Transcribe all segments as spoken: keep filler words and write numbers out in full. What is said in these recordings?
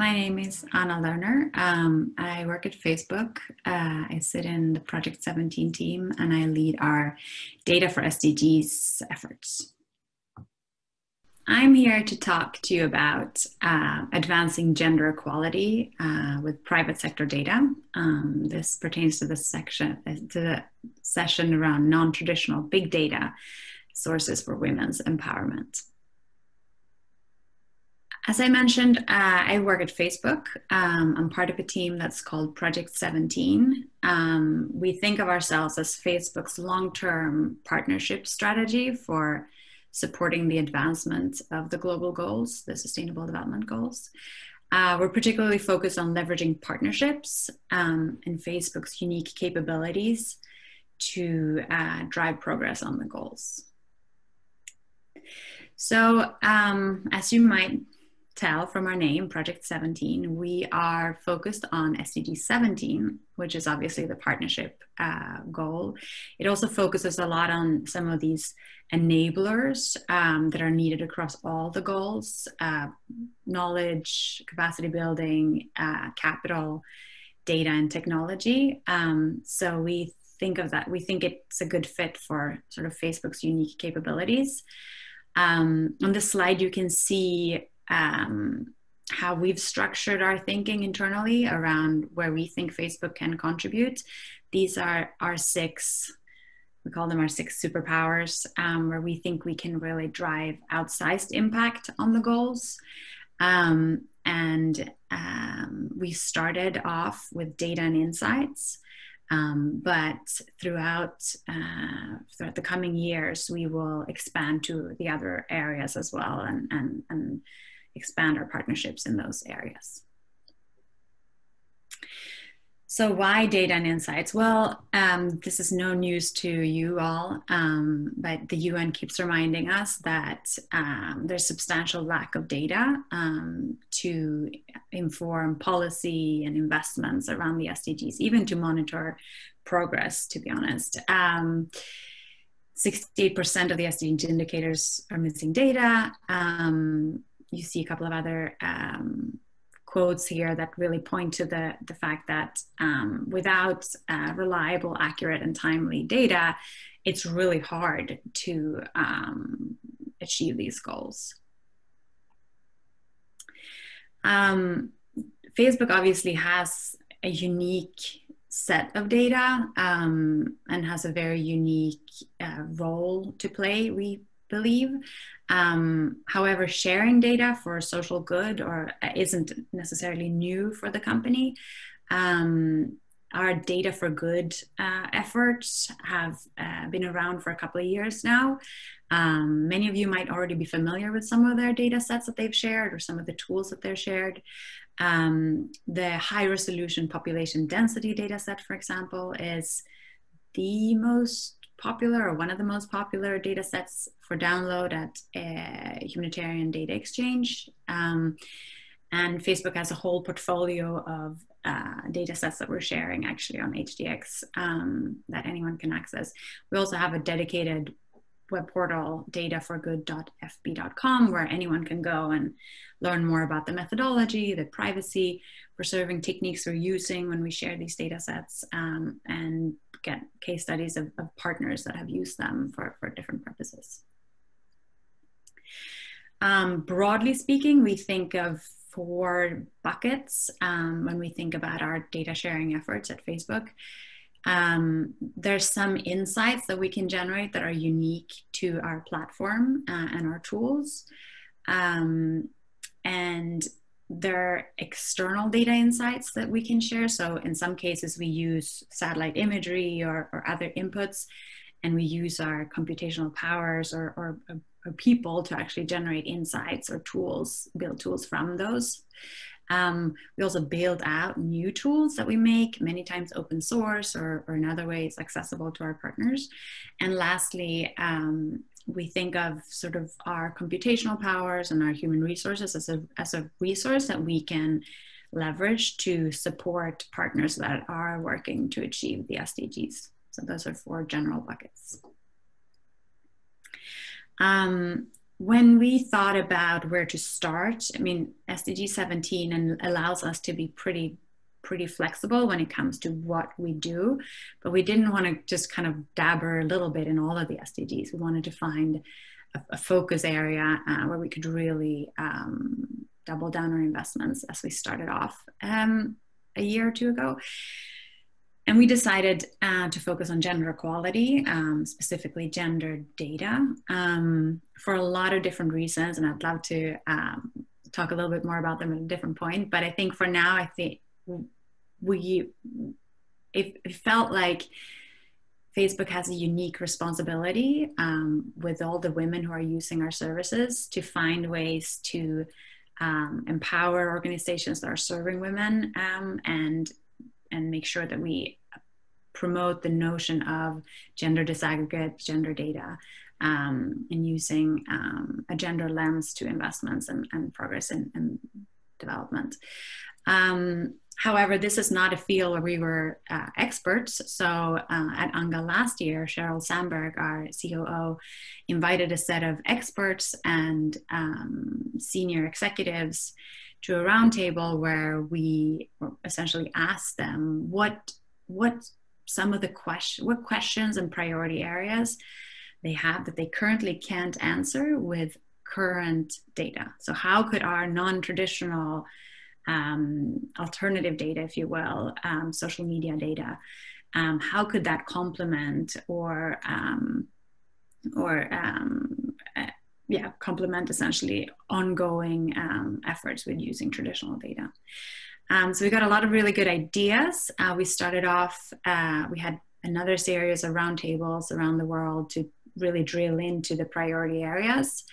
my name is Anna Lerner. Um, I work at Facebook. Uh, I sit in the Project seventeen team and I lead our data for S D Gs efforts. I'm here to talk to you about uh, advancing gender equality uh, with private sector data. Um, this pertains to the section, to the session around non-traditional big data sources for women's empowerment. As I mentioned, uh, I work at Facebook. Um, I'm part of a team that's called Project seventeen. Um, we think of ourselves as Facebook's long-term partnership strategy for supporting the advancement of the global goals, the Sustainable Development Goals. Uh, we're particularly focused on leveraging partnerships um, and Facebook's unique capabilities to uh, drive progress on the goals. So, um, as you might tell from our name, Project seventeen, we are focused on S D G seventeen, which is obviously the partnership uh, goal. It also focuses a lot on some of these enablers um, that are needed across all the goals, uh, knowledge, capacity building, uh, capital, data, and technology. Um, so we think of that, we think it's a good fit for sort of Facebook's unique capabilities. Um, on this slide, you can see Um, how we've structured our thinking internally around where we think Facebook can contribute. These are our six, we call them our six superpowers, um, where we think we can really drive outsized impact on the goals. Um, and um, we started off with data and insights, um, but throughout, uh, throughout the coming years, we will expand to the other areas as well and, and, and expand our partnerships in those areas. So why data and insights? Well, um, this is no news to you all, um, but the U N keeps reminding us that um, there's substantial lack of data um, to inform policy and investments around the S D Gs, even to monitor progress, to be honest. Um, sixty-eight percent of the S D G indicators are missing data. Um, You see a couple of other um, quotes here that really point to the, the fact that um, without uh, reliable, accurate, and timely data, it's really hard to um, achieve these goals. Um, Facebook obviously has a unique set of data um, and has a very unique uh, role to play, we believe. Um, however, sharing data for social good or uh, isn't necessarily new for the company. Um, our data for good uh, efforts have uh, been around for a couple of years now. Um, many of you might already be familiar with some of their data sets that they've shared or some of the tools that they're shared. Um, the high resolution population density data set, for example, is the most popular or one of the most popular data sets for download at uh, Humanitarian Data Exchange. Um, and Facebook has a whole portfolio of uh, data sets that we're sharing actually on H D X um, that anyone can access. We also have a dedicated web portal, data for good dot f b dot com, where anyone can go and learn more about the methodology, the privacy preserving techniques we're using when we share these data sets, um, and get case studies of, of partners that have used them for, for different purposes. Um, broadly speaking, we think of four buckets um, when we think about our data sharing efforts at Facebook. Um, there's some insights that we can generate that are unique to our platform uh, and our tools. Um, and there are external data insights that we can share. So in some cases, we use satellite imagery or, or other inputs, and we use our computational powers or, or, or people to actually generate insights or tools, build tools from those. Um, we also build out new tools that we make, many times open source or, or in other ways accessible to our partners. And lastly, um, we think of sort of our computational powers and our human resources as a, as a resource that we can leverage to support partners that are working to achieve the S D Gs. So those are four general buckets. Um, when we thought about where to start, I mean, S D G seventeen and allows us to be pretty pretty flexible when it comes to what we do, but we didn't want to just kind of dabber a little bit in all of the S D Gs. We wanted to find a, a focus area uh, where we could really um, double down our investments as we started off um, a year or two ago. And we decided uh, to focus on gender equality, um, specifically gender data, um, for a lot of different reasons. And I'd love to um, talk a little bit more about them at a different point. But I think for now, I think we, it, it felt like Facebook has a unique responsibility um, with all the women who are using our services to find ways to um, empower organizations that are serving women um, and and make sure that we promote the notion of gender disaggregate, gender data, um, and using um, a gender lens to investments and, and progress and, and development. Um, however, this is not a field where we were uh, experts. So uh, at Anga last year, Sheryl Sandberg, our C O O, invited a set of experts and um, senior executives to a roundtable where we essentially asked them what what some of the question what questions and priority areas they have that they currently can't answer with current data. So how could our non-traditional um, alternative data, if you will, um, social media data, um, how could that complement or um, or um, uh, yeah, complement essentially ongoing um, efforts with using traditional data. Um, so we got a lot of really good ideas. Uh, we started off, uh, we had another series of roundtables around the world to really drill into the priority areas.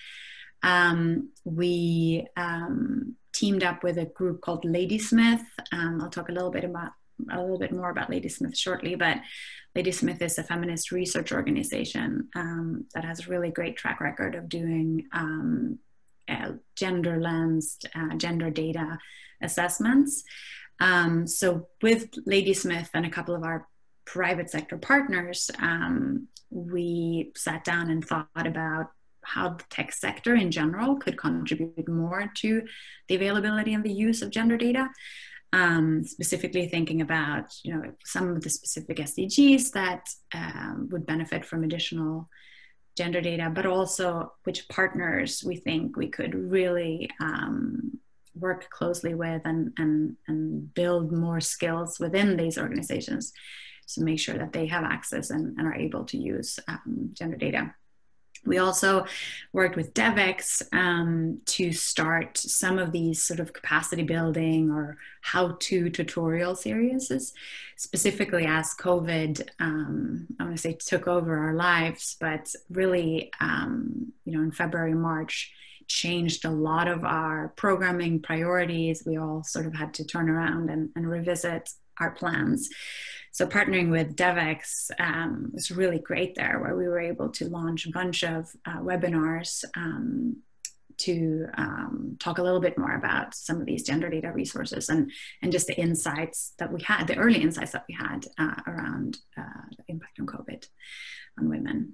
Um, we um, teamed up with a group called Ladysmith. Um, I'll talk a little bit about a little bit more about Ladysmith shortly, but Ladysmith is a feminist research organization um, that has a really great track record of doing um, uh, gender lensed, uh, gender data assessments. Um, so with Ladysmith and a couple of our private sector partners, um, we sat down and thought about how the tech sector in general could contribute more to the availability and the use of gender data. Um, specifically thinking about, you know, some of the specific S D Gs that um, would benefit from additional gender data, but also which partners we think we could really um, work closely with and, and, and build more skills within these organizations to make sure that they have access and, and are able to use um, gender data. We also worked with Devex um, to start some of these sort of capacity building or how-to tutorial series, specifically as COVID, um, I want to say took over our lives, but really, um, you know, in February, March, changed a lot of our programming priorities. We all sort of had to turn around and, and revisit our plans. So partnering with Devex um, was really great there, where we were able to launch a bunch of uh, webinars um, to um, talk a little bit more about some of these gender data resources and, and just the insights that we had, the early insights that we had uh, around uh, the impact on COVID on women.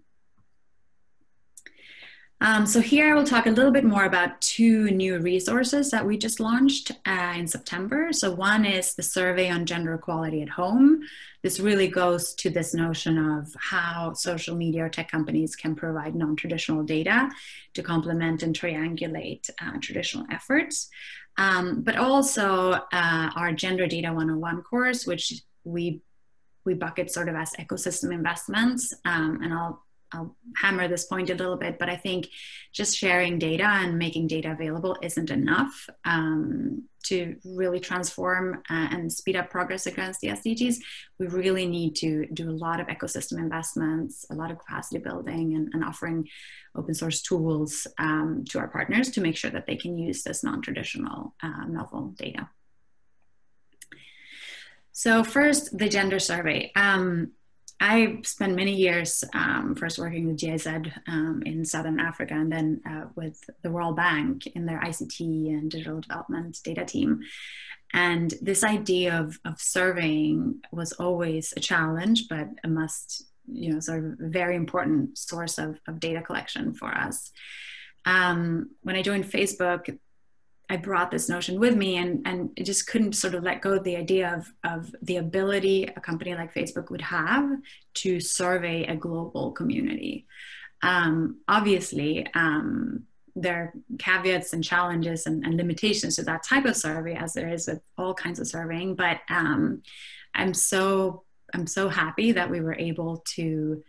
Um, so here I will talk a little bit more about two new resources that we just launched uh, in September. So one is the survey on gender equality at home. This really goes to this notion of how social media or tech companies can provide non-traditional data to complement and triangulate uh, traditional efforts. Um, but also uh, our Gender Data one oh one course, which we, we bucket sort of as ecosystem investments, um, and I'll I'll hammer this point a little bit, but I think just sharing data and making data available isn't enough um, to really transform uh, and speed up progress against the S D Gs. We really need to do a lot of ecosystem investments, a lot of capacity building, and, and offering open source tools um, to our partners to make sure that they can use this non-traditional uh, novel data. So first, the gender survey. Um, I spent many years um, first working with G I Z um, in Southern Africa and then uh, with the World Bank in their I C T and digital development data team. And this idea of, of surveying was always a challenge, but a must, you know, sort of very important source of, of data collection for us. um, when I joined Facebook, I brought this notion with me, and, and it just couldn't sort of let go of the idea of, of the ability a company like Facebook would have to survey a global community. Um, obviously, um, there are caveats and challenges and, and limitations to that type of survey, as there is with all kinds of surveying, but um, I'm so I'm so happy that we were able to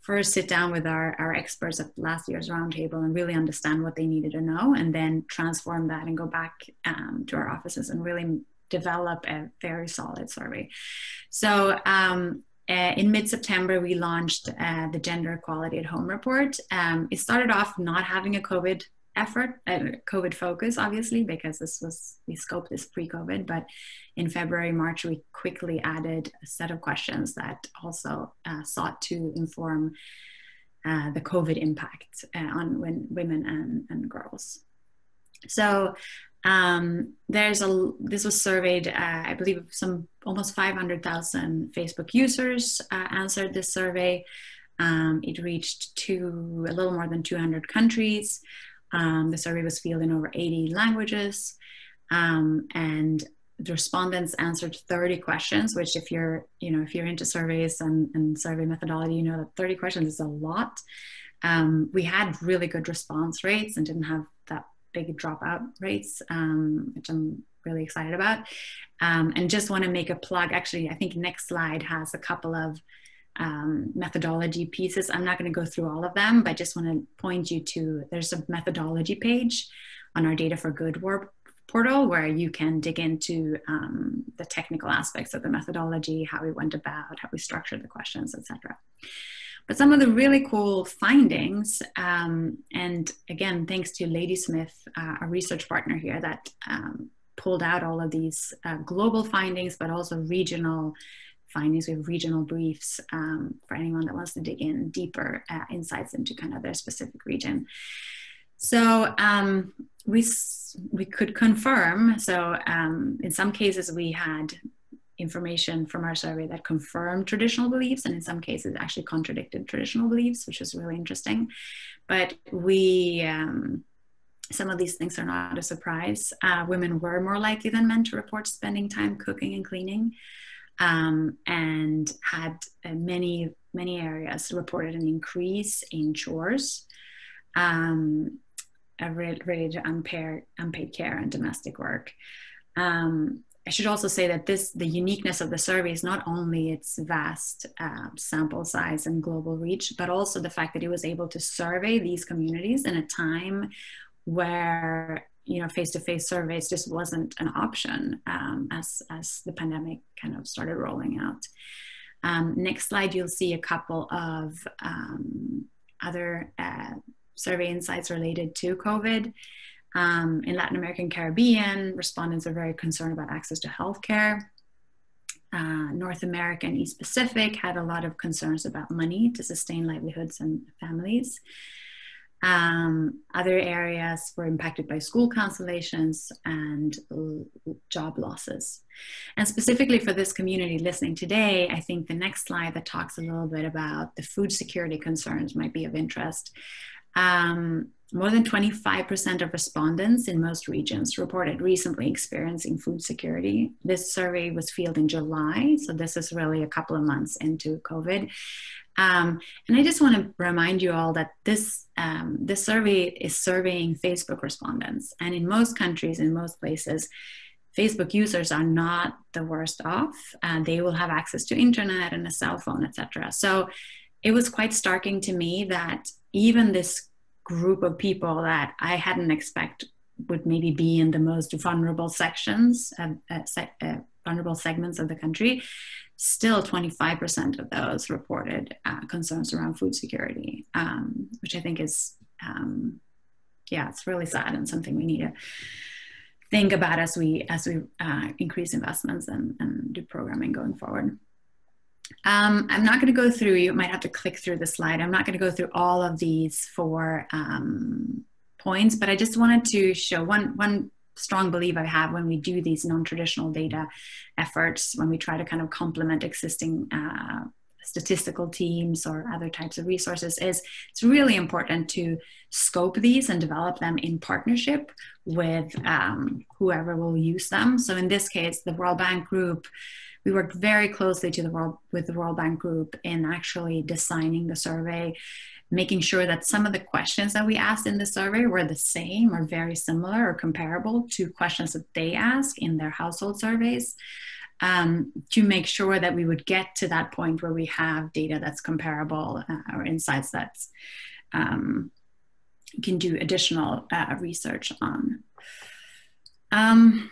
first sit down with our, our experts at last year's roundtable and really understand what they needed to know, and then transform that and go back um, to our offices and really develop a very solid survey. So um, uh, in mid-September, we launched uh, the Gender Equality at Home report. Um, it started off not having a COVID effort, uh, COVID focus, obviously, because this was, we scoped this pre-COVID, but in February, March, we quickly added a set of questions that also uh, sought to inform uh, the COVID impact uh, on when, women and, and girls. So um, there's a, this was surveyed, uh, I believe some almost five hundred thousand Facebook users uh, answered this survey. Um, it reached to a little more than two hundred countries. Um, the survey was fielded in over eighty languages, um, and the respondents answered thirty questions, which if you're, you know, if you're into surveys and, and survey methodology, you know that thirty questions is a lot. Um, we had really good response rates and didn't have that big dropout rates, um, which I'm really excited about. Um, and just want to make a plug. Actually, I think next slide has a couple of Um, methodology pieces. I'm not going to go through all of them, but just want to point you to, there's a methodology page on our Data for Good portal where you can dig into um, the technical aspects of the methodology, how we went about, how we structured the questions, et cetera. But some of the really cool findings, um, and again, thanks to Ladysmith, uh, our research partner here, that um, pulled out all of these uh, global findings, but also regional findings. We have regional briefs um, for anyone that wants to dig in deeper uh, insights into kind of their specific region. So um, we, we could confirm, so um, in some cases we had information from our survey that confirmed traditional beliefs, and in some cases actually contradicted traditional beliefs, which was really interesting. But we, um, some of these things are not a surprise. Uh, women were more likely than men to report spending time cooking and cleaning. Um, and had uh, many, many areas reported an increase in chores um, related to unpaid, unpaid care and domestic work. Um, I should also say that this, the uniqueness of the survey is not only its vast uh, sample size and global reach, but also the fact that it was able to survey these communities in a time where you know, face-to-face surveys just wasn't an option um, as, as the pandemic kind of started rolling out. Um, next slide, you'll see a couple of um, other uh, survey insights related to COVID. Um, in Latin America and Caribbean, respondents are very concerned about access to healthcare. Uh, North America and East Pacific had a lot of concerns about money to sustain livelihoods and families. Um, other areas were impacted by school cancellations and job losses. And specifically for this community listening today, I think the next slide that talks a little bit about the food security concerns might be of interest. Um, more than twenty-five percent of respondents in most regions reported recently experiencing food security. This survey was fielded in July, so this is really a couple of months into COVID. Um, and I just want to remind you all that this, um, this survey is surveying Facebook respondents. And in most countries, in most places, Facebook users are not the worst off. Uh, they will have access to internet and a cell phone, et cetera. So it was quite starking to me that even this group of people that I hadn't expected would maybe be in the most vulnerable sections, uh, uh, se uh, vulnerable segments of the country, still twenty-five percent of those reported uh, concerns around food security, um, which I think is, um, yeah, it's really sad and something we need to think about as we, as we uh, increase investments and, and do programming going forward. Um, I'm not going to go through, you might have to click through the slide. I'm not going to go through all of these four um, points, but I just wanted to show one, one strong belief I have when we do these non-traditional data efforts, when we try to kind of complement existing uh, statistical teams or other types of resources, is it's really important to scope these and develop them in partnership with um, whoever will use them. So in this case, the World Bank Group, we worked very closely to the world, with the World Bank Group in actually designing the survey, making sure that some of the questions that we asked in the survey were the same or very similar or comparable to questions that they ask in their household surveys, um, to make sure that we would get to that point where we have data that's comparable uh, or insights that um, you can do additional uh, research on. Um,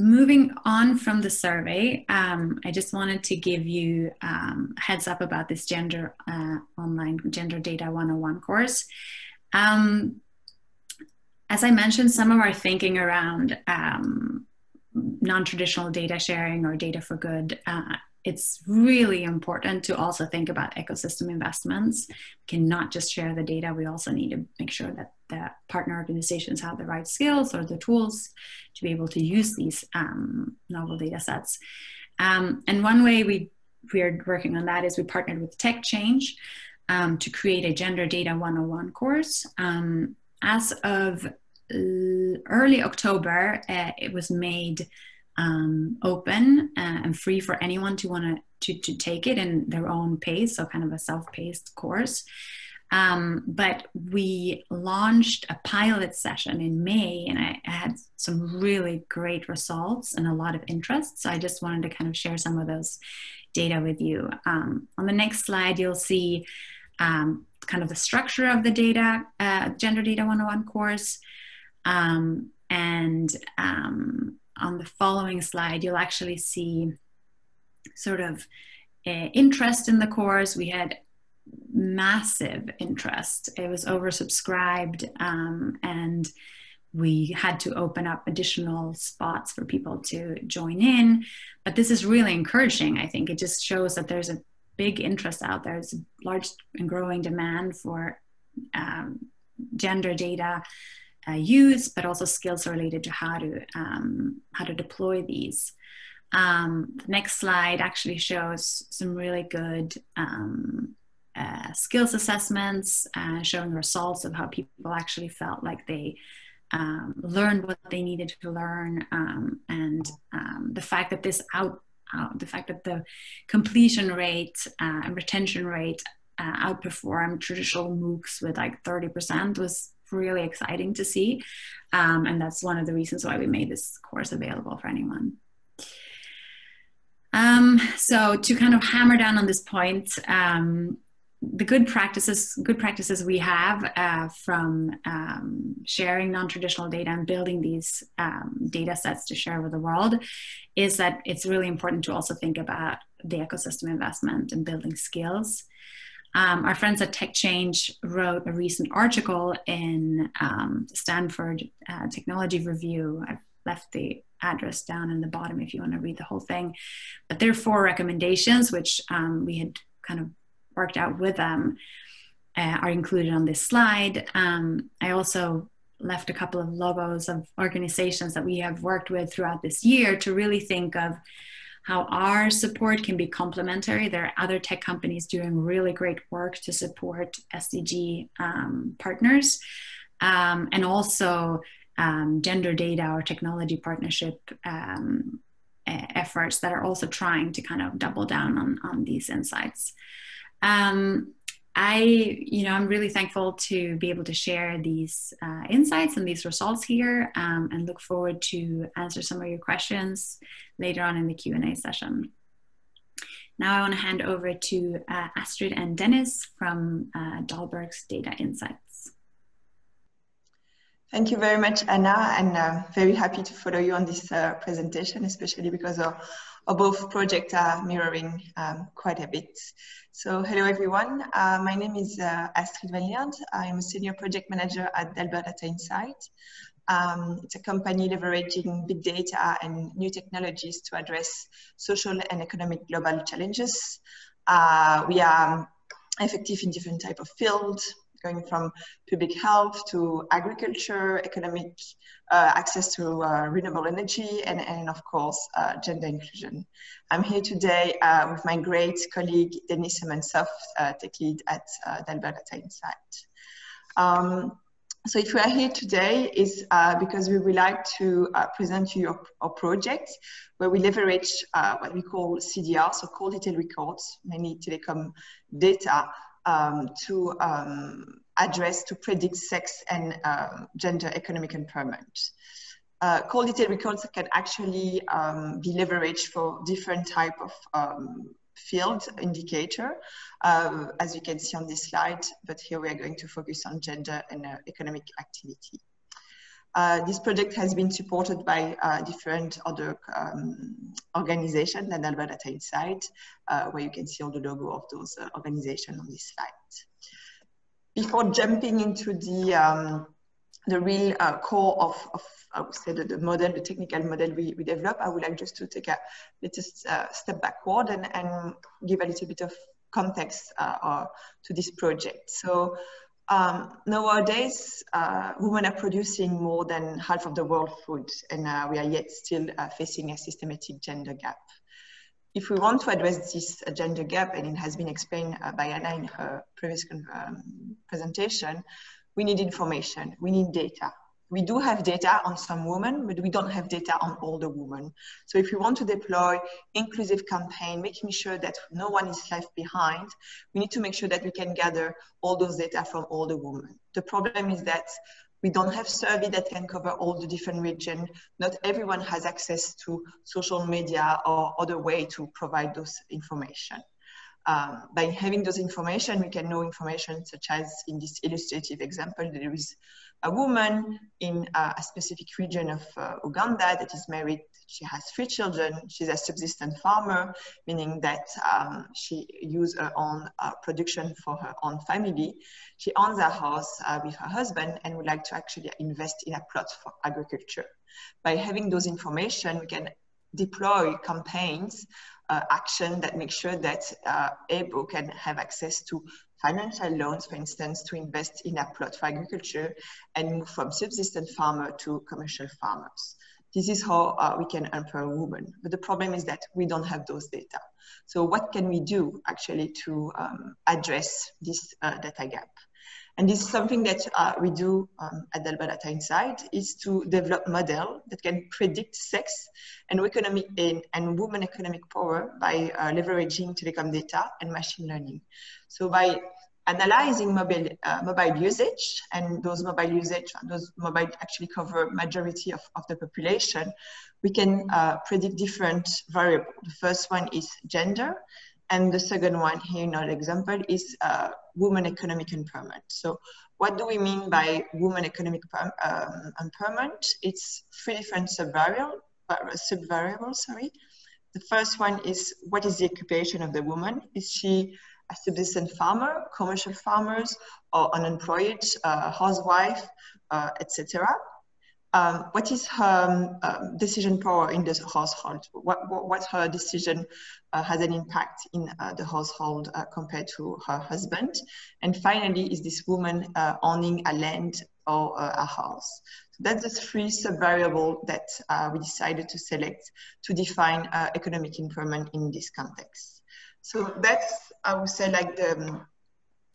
Moving on from the survey, um, I just wanted to give you um, a heads up about this gender uh, online Gender Data one oh one course. Um, as I mentioned, some of our thinking around um, non-traditional data sharing or data for good, uh, it's really important to also think about ecosystem investments. We cannot just share the data, we also need to make sure that the partner organizations have the right skills or the tools to be able to use these um, novel data sets. Um, and one way we, we're working on that is we partnered with TechChange um, to create a Gender Data one oh one course. Um, as of early October, uh, it was made Um, open uh, and free for anyone to want to to take it in their own pace, so kind of a self-paced course. Um, but we launched a pilot session in May, and I, I had some really great results and a lot of interest. So I just wanted to kind of share some of those data with you. Um, on the next slide, you'll see um, kind of the structure of the data, uh, Gender Data one oh one course. Um, and um, on the following slide, you'll actually see sort of uh, interest in the course. We had massive interest. It was oversubscribed, um, and we had to open up additional spots for people to join in. But this is really encouraging, I think. It just shows that there's a big interest out there. There's a large and growing demand for um, gender data Uh, use, but also skills related to how to um, how to deploy these. Um, the next slide actually shows some really good um, uh, skills assessments, uh, showing results of how people actually felt like they um, learned what they needed to learn, um, and um, the fact that this out, out the fact that the completion rate uh, and retention rate uh, outperformed traditional MOOCs with like thirty percent was really exciting to see, um, and that's one of the reasons why we made this course available for anyone. Um, so to kind of hammer down on this point, um, the good practices, good practices we have uh, from um, sharing non-traditional data and building these um, data sets to share with the world is that it's really important to also think about the ecosystem investment and building skills. Um, our friends at TechChange wrote a recent article in um, Stanford uh, Technology Review. I've left the address down in the bottom if you want to read the whole thing. But there are four recommendations, which um, we had kind of worked out with them, uh, are included on this slide. Um, I also left a couple of logos of organizations that we have worked with throughout this year to really think of how our support can be complementary. There are other tech companies doing really great work to support S D G um, partners, um, and also um, gender data or technology partnership um, efforts that are also trying to kind of double down on, on these insights. Um, I, you know, I'm really thankful to be able to share these uh, insights and these results here, um, and look forward to answer some of your questions later on in the Q and A session. Now I want to hand over to uh, Astrid and Denys from uh, Dalberg Data Insights. Thank you very much, Anna, and I'm very happy to follow you on this uh, presentation, especially because our, our both projects are mirroring um, quite a bit. So hello, everyone. Uh, my name is uh, Astrid Van Lierde. I'm a senior project manager at Dalberg Data Insights. Um, it's a company leveraging big data and new technologies to address social and economic global challenges. Uh, we are effective in different types of fields, going from public health to agriculture, economic uh, access to uh, renewable energy, and, and of course, uh, gender inclusion. I'm here today uh, with my great colleague, Denys Sementsov, uh, tech lead at uh, Dalberg Data Insights. Um, So if we are here today, is uh, because we would like to uh, present you our, our project, where we leverage uh, what we call C D R, so core detail records, mainly telecom data, um, to um, address, to predict sex and uh, gender economic impairment. Uh, core detail records can actually um, be leveraged for different type of um, field indicator, uh, as you can see on this slide, but here we are going to focus on gender and uh, economic activity. Uh, this project has been supported by uh, different other um, organizations than Dalberg Data Insights, uh, where you can see all the logo of those uh, organizations on this slide. Before jumping into the um, the real uh, core of, of, I would say, the, the model, the technical model we, we develop, I would like just to take a little uh, step backward and, and give a little bit of context uh, uh, to this project. So um, nowadays, uh, women are producing more than half of the world's food, and uh, we are yet still uh, facing a systematic gender gap. If we want to address this uh, gender gap, and it has been explained uh, by Anna in her previous um, presentation, we need information, we need data. We do have data on some women, but we don't have data on all the women. So if we want to deploy inclusive campaign, making sure that no one is left behind, we need to make sure that we can gather all those data from all the women. The problem is that we don't have survey that can cover all the different regions. Not everyone has access to social media or other way to provide those information. Um, by having those information, we can know information such as, in this illustrative example, there is a woman in uh, a specific region of uh, Uganda that is married, she has three children, she's a subsistence farmer, meaning that um, she uses her own uh, production for her own family. She owns a house uh, with her husband and would like to actually invest in a plot for agriculture. By having those information, we can deploy campaigns, uh, action that make sure that uh, Abo can have access to financial loans, for instance, to invest in a plot for agriculture and move from subsistence farmer to commercial farmers. This is how uh, we can empower women. But the problem is that we don't have those data. So what can we do actually to um, address this uh, data gap? And this is something that uh, we do um, at Dalberg Data Insights, is to develop model that can predict sex and, economic, and, and women economic power by uh, leveraging telecom data and machine learning. So by analyzing mobile, uh, mobile usage, and those mobile usage, those mobile actually cover majority of, of the population, we can uh, predict different variables. The first one is gender. And the second one here in our example is uh, women economic impairment. So what do we mean by women economic um, impairment? It's three different sub-variable, sub-variables, sorry. The first one is, what is the occupation of the woman? Is she a subsistence farmer, commercial farmers, or unemployed, uh, housewife, uh, et cetera? Um, what is her um, decision power in the household? What, what, what her decision uh, has an impact in uh, the household uh, compared to her husband? And finally, is this woman uh, owning a land or uh, a house? So that's the three sub-variables that uh, we decided to select to define uh, economic impairment in this context. So that's, I would say, like the,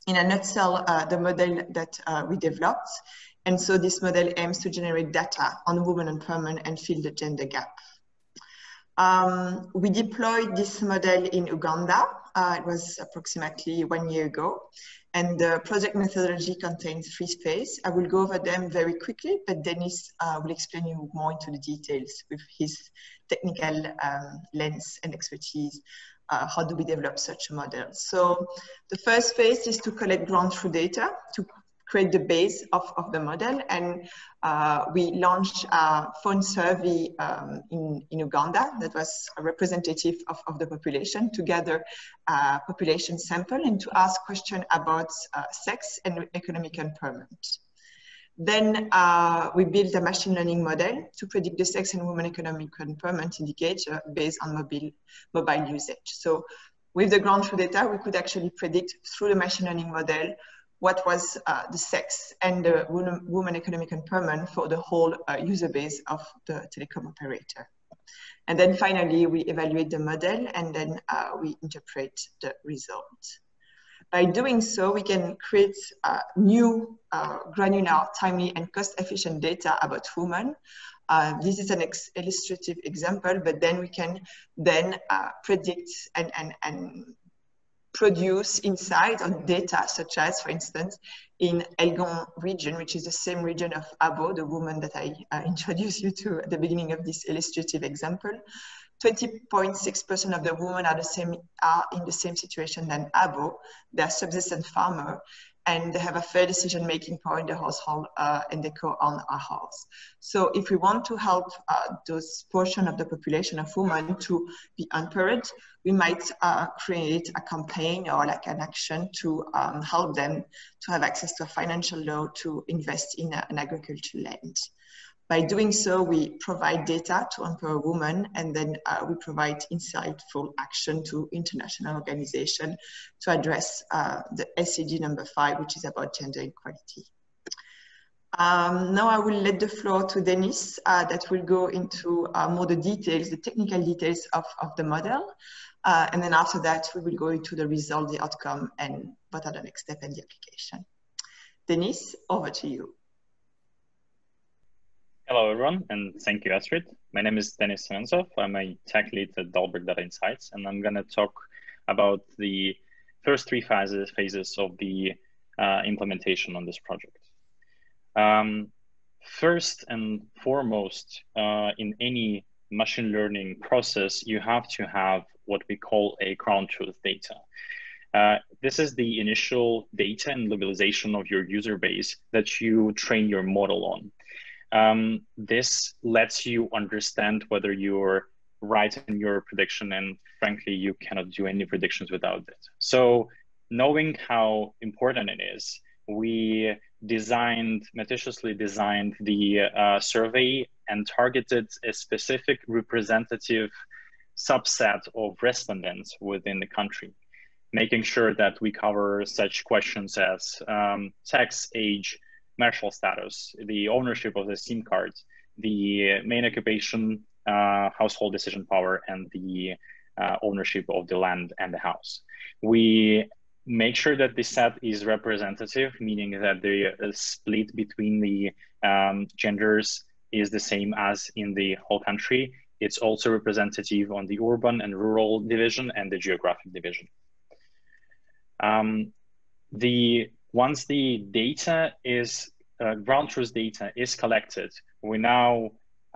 in a nutshell, uh, the model that uh, we developed. And so this model aims to generate data on women impairment and fill the gender gap. Um, we deployed this model in Uganda. Uh, it was approximately one year ago. And the project methodology contains three phases. I will go over them very quickly, but Denys uh, will explain you more into the details with his technical um, lens and expertise. Uh, how do we develop such a model? So the first phase is to collect ground truth data to create the base of, of the model, and uh, we launched a phone survey um, in, in Uganda that was a representative of, of the population to gather a population sample and to ask questions about uh, sex and economic impairment. Then uh, we built a machine learning model to predict the sex and women economic impairment indicator based on mobile, mobile usage. So with the ground truth data, we could actually predict through the machine learning model what was uh, the sex and the woman, woman economic empowerment for the whole uh, user base of the telecom operator. And then finally, we evaluate the model and then uh, we interpret the result. By doing so, we can create uh, new uh, granular, timely, and cost-efficient data about women. Uh, this is an ex illustrative example, but then we can then uh, predict and, and, and produce insight on data, such as, for instance, in Elgon region, which is the same region of Abo, the woman that I uh, introduced you to at the beginning of this illustrative example. twenty point six percent of the women are, the same, are in the same situation than Abo. They are subsistence farmers, and they have a fair decision-making power in the household uh, and they co-own a house. So if we want to help uh, those portion of the population of women to be empowered, we might uh, create a campaign or like an action to um, help them to have access to a financial loan to invest in a, an agricultural land. By doing so, we provide data to empower women, and then uh, we provide insightful action to international organizations to address uh, the S D G number five, which is about gender equality. Um, now I will let the floor to Denys, uh, that will go into uh, more the details, the technical details of, of the model. Uh, and then after that, we will go into the result, the outcome, and what are the next steps in the application. Denys, over to you. Hello everyone, and thank you, Astrid. My name is Denys Sementsov. I'm a tech lead at Dalberg Data Insights, and I'm going to talk about the first three phases phases of the uh, implementation on this project. Um, first and foremost, uh, in any machine learning process, you have to have what we call a ground truth data. Uh, this is the initial data and labelization of your user base that you train your model on. Um, this lets you understand whether you're right in your prediction, and frankly, you cannot do any predictions without it. So knowing how important it is, we designed, meticulously designed the uh, survey and targeted a specific representative subset of respondents within the country, making sure that we cover such questions as um, sex, age, marital status, the ownership of the SIM card, the main occupation, uh, household decision power, and the uh, ownership of the land and the house. We make sure that the set is representative, meaning that the split between the um, genders is the same as in the whole country. It's also representative on the urban and rural division and the geographic division. Um, the Once the data is, uh, ground truth data is collected, we now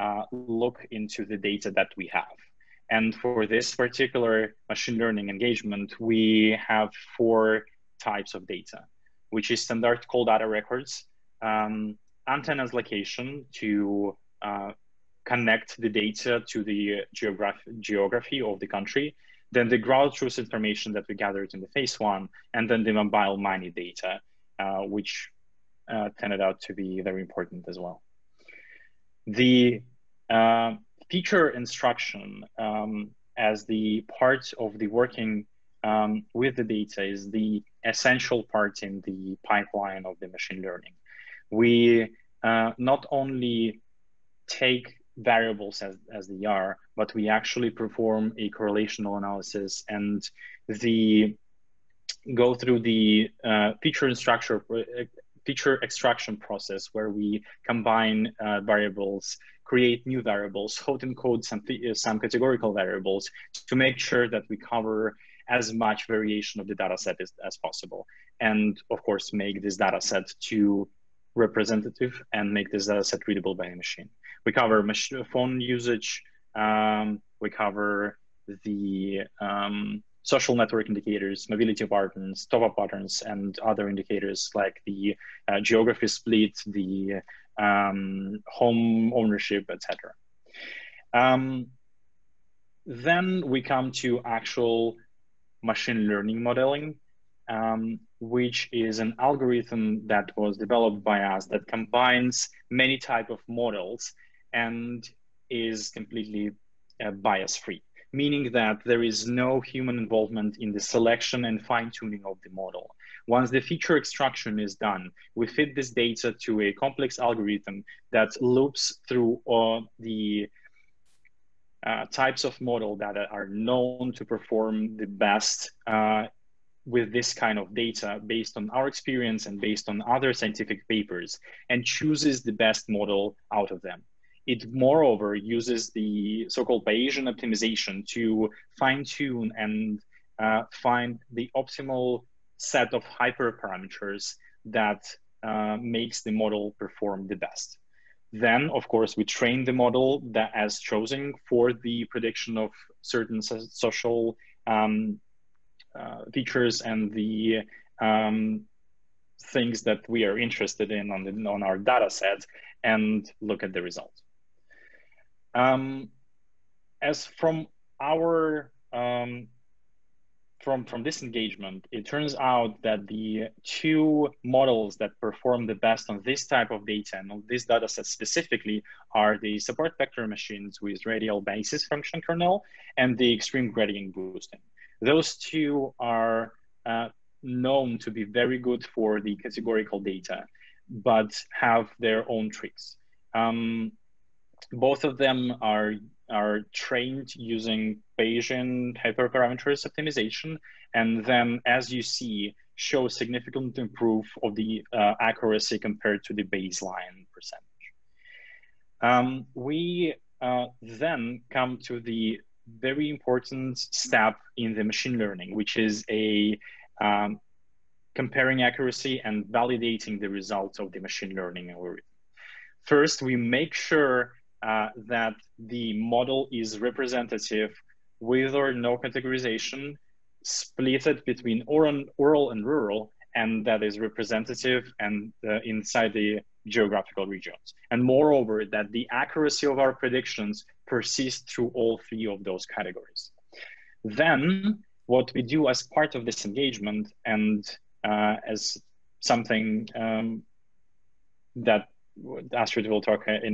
uh, look into the data that we have. And for this particular machine learning engagement, we have four types of data, which is standard cold data records, um, antennas location to uh, connect the data to the geograph- geography of the country, then the ground truth information that we gathered in the phase one, and then the mobile money data, uh, which uh, turned out to be very important as well. The uh, feature instruction um, as the part of the working um, with the data is the essential part in the pipeline of the machine learning. We uh, not only take variables as, as they are, but we actually perform a correlational analysis and the go through the uh, feature and structure feature extraction process, where we combine uh, variables, create new variables, hot encode some some categorical variables to make sure that we cover as much variation of the data set as, as possible, and of course make this data set to representative and make this data set readable by a machine. We cover machine, phone usage, um, we cover the um, social network indicators, mobility patterns, top-up patterns, and other indicators like the uh, geography split, the um, home ownership, et cetera. Um, then we come to actual machine learning modeling, Um, which is an algorithm that was developed by us that combines many types of models and is completely uh, bias-free, meaning that there is no human involvement in the selection and fine-tuning of the model. Once the feature extraction is done, we feed this data to a complex algorithm that loops through all the uh, types of model that are known to perform the best uh, with this kind of data based on our experience and based on other scientific papers, and chooses the best model out of them. It moreover uses the so-called Bayesian optimization to fine tune and uh, find the optimal set of hyperparameters that uh, makes the model perform the best. Then, of course, we train the model that as chosen for the prediction of certain so social um, uh, features and the um, things that we are interested in on, the, on our data set, and look at the result. Um, as from our um, From, from this engagement, it turns out that the two models that perform the best on this type of data and on this data set specifically are the support vector machines with radial basis function kernel and the extreme gradient boosting. Those two are uh, known to be very good for the categorical data, but have their own tricks. Um, both of them are are trained using Bayesian hyperparameters optimization, and then, as you see, show significant improvement of the uh, accuracy compared to the baseline percentage. Um, we uh, then come to the very important step in the machine learning, which is a um, comparing accuracy and validating the results of the machine learning algorithm. First, we make sure Uh, that the model is representative with or no categorization, split it between oral, oral and rural, and that is representative and uh, inside the geographical regions. And moreover, that the accuracy of our predictions persists through all three of those categories. Then what we do as part of this engagement and uh, as something um, that Astrid will talk in,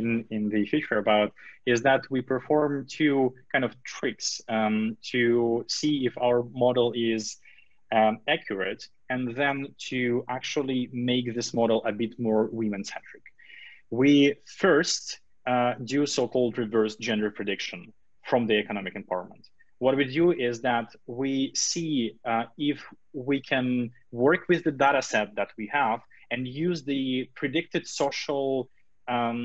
in, in the future about, is that we perform two kind of tricks um, to see if our model is um, accurate, and then to actually make this model a bit more women-centric. We first uh, do so-called reverse gender prediction from the economic empowerment. What we do is that we see uh, if we can work with the data set that we have and use the predicted social um,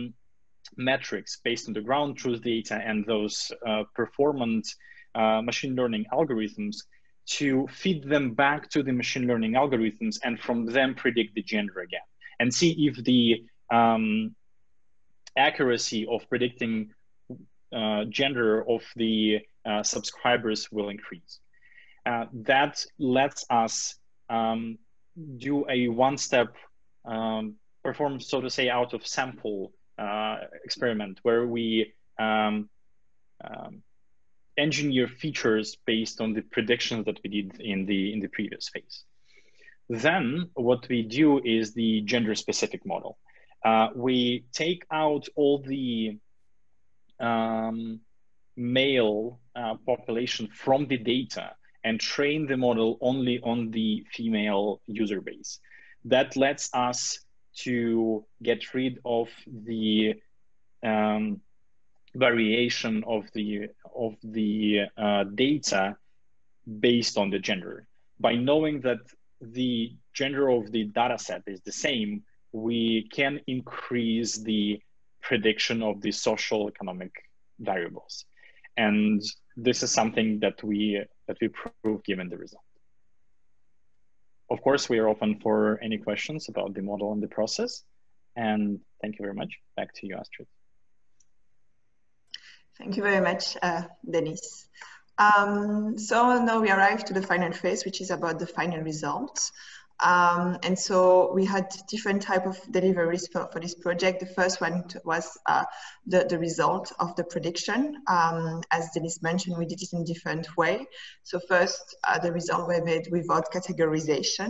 metrics based on the ground truth data and those uh, performance uh, machine learning algorithms to feed them back to the machine learning algorithms, and from them predict the gender again and see if the um, accuracy of predicting uh, gender of the uh, subscribers will increase. Uh, that lets us um, do a one-step Um, perform, so to say, out of sample uh, experiment where we um, um, engineer features based on the predictions that we did in the in the previous phase. Then what we do is the gender-specific model. Uh, we take out all the um, male uh, population from the data and train the model only on the female user base. That lets us to get rid of the um, variation of the, of the uh, data based on the gender. By knowing that the gender of the data set is the same, we can increase the prediction of the social economic variables. And this is something that we, that we proved given the result. Of course, we are open for any questions about the model and the process. And thank you very much. Back to you, Astrid. Thank you very much, uh, Denys. Um, so now we arrive to the final phase, which is about the final results. Um, and so we had different type of deliveries for, for this project. The first one was uh, the, the result of the prediction. Um, as Denys mentioned, we did it in different way. So first, uh, the result were made without categorization.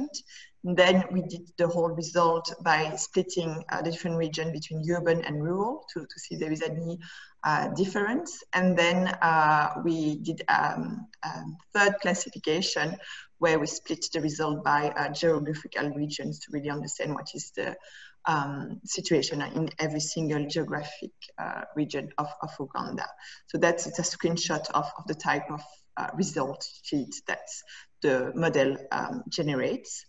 And then we did the whole result by splitting uh, the different region between urban and rural to, to see if there is any uh, difference. And then uh, we did um, a third classification where we split the result by uh, geographical regions to really understand what is the um, situation in every single geographic uh, region of, of Uganda. So that's it's a screenshot of, of the type of uh, result sheet that the model um, generates.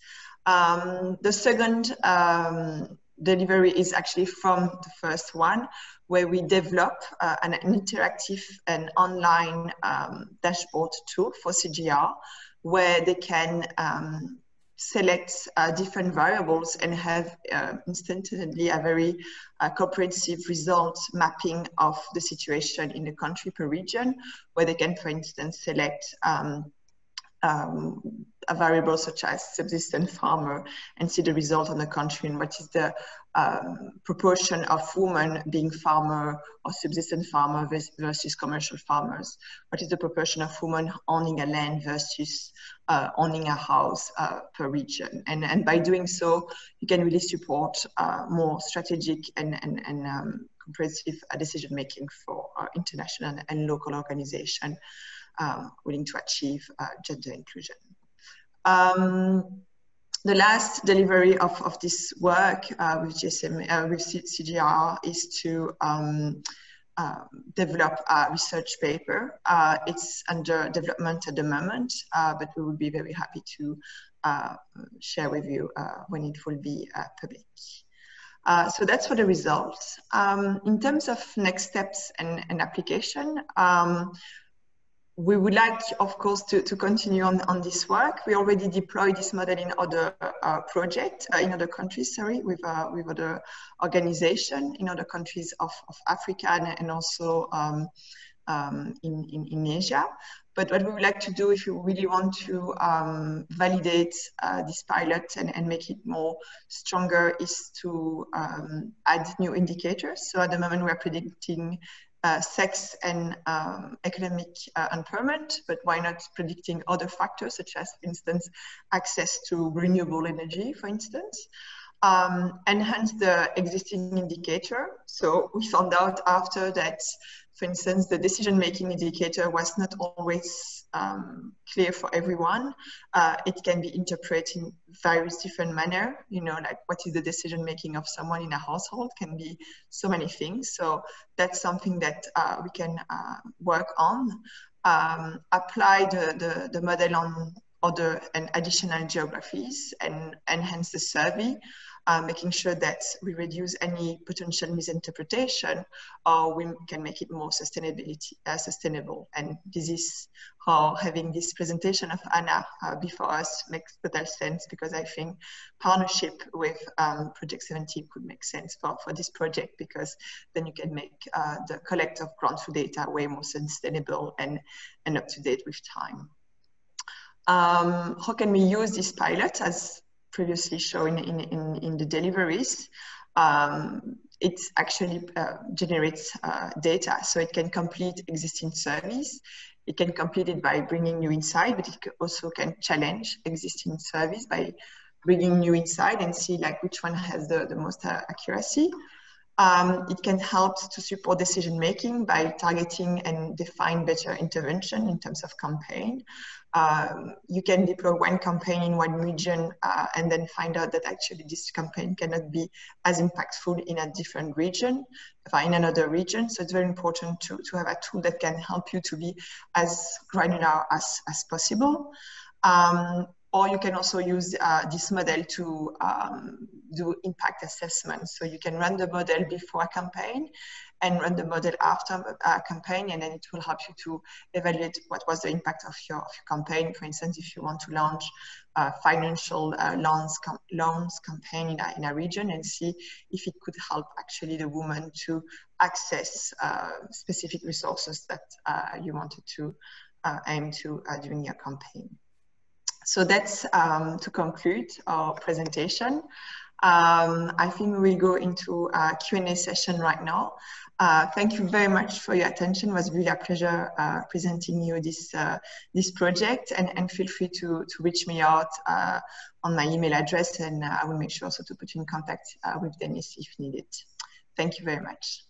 Um, the second um, delivery is actually from the first one, where we develop uh, an interactive and online um, dashboard tool for C G R, where they can um, select uh, different variables and have uh, instantly a very uh, comprehensive result mapping of the situation in the country per region, where they can, for instance, select um, Um, a variable such as subsistent farmer and see the result on the country and what is the um, proportion of women being farmer or subsistent farmer versus commercial farmers. What is the proportion of women owning a land versus uh, owning a house uh, per region. And, and by doing so, you can really support uh, more strategic and, and, and um, comprehensive decision-making for our international and local organization. Um, willing to achieve uh, gender inclusion. Um, the last delivery of, of this work uh, with, G S M, uh, with C G R is to um, uh, develop a research paper. Uh, it's under development at the moment, uh, but we will be very happy to uh, share with you uh, when it will be uh, public. Uh, so that's for the results. Um, in terms of next steps and, and application, um, we would like, of course, to, to continue on, on this work. We already deployed this model in other uh, projects, uh, in other countries, sorry, with, uh, with other organizations, in other countries of, of Africa and, and also um, um, in, in, in Asia. But what we would like to do, if you really want to um, validate uh, this pilot and, and make it more stronger, is to um, add new indicators. So at the moment, we're predicting Uh, sex and um, economic uh, impairment, but why not predicting other factors such as, for instance, access to renewable energy, for instance. Um, enhance the existing indicator. So we found out after that, for instance, the decision-making indicator was not always um, clear for everyone. Uh, it can be interpreted in various different manner. You know, like what is the decision-making of someone in a household can be so many things. So that's something that uh, we can uh, work on. Um, apply the, the, the model on other and additional geographies and enhance the survey, uh, making sure that we reduce any potential misinterpretation, or we can make it more sustainability, uh, sustainable. And this is how having this presentation of Anna uh, before us makes total sense, because I think partnership with um, Project seventeen could make sense for, for this project, because then you can make uh, the collect of groundful data way more sustainable and, and up to date with time. Um, how can we use this pilot as previously shown in, in, in the deliveries? Um, it actually uh, generates uh, data, so it can complete existing surveys. It can complete it by bringing new insight, but it also can challenge existing surveys by bringing new insight and see like which one has the, the most uh, accuracy. Um, it can help to support decision-making by targeting and define better intervention in terms of campaign. Um, you can deploy one campaign in one region uh, and then find out that actually this campaign cannot be as impactful in a different region, in another region. So it's very important to, to have a tool that can help you to be as granular as, as possible. Um, Or you can also use uh, this model to um, do impact assessment. So you can run the model before a campaign and run the model after a campaign, and then it will help you to evaluate what was the impact of your, of your campaign. For instance, if you want to launch a financial uh, loans, com loans campaign in a, in a region, and see if it could help actually the woman to access uh, specific resources that uh, you wanted to uh, aim to uh, during your campaign. So that's um, to conclude our presentation. Um, I think we will go into a Q and A session right now. Uh, thank you very much for your attention. It was really a pleasure uh, presenting you this, uh, this project, and, and feel free to, to reach me out uh, on my email address, and uh, I will make sure also to put you in contact uh, with Denys if needed. Thank you very much.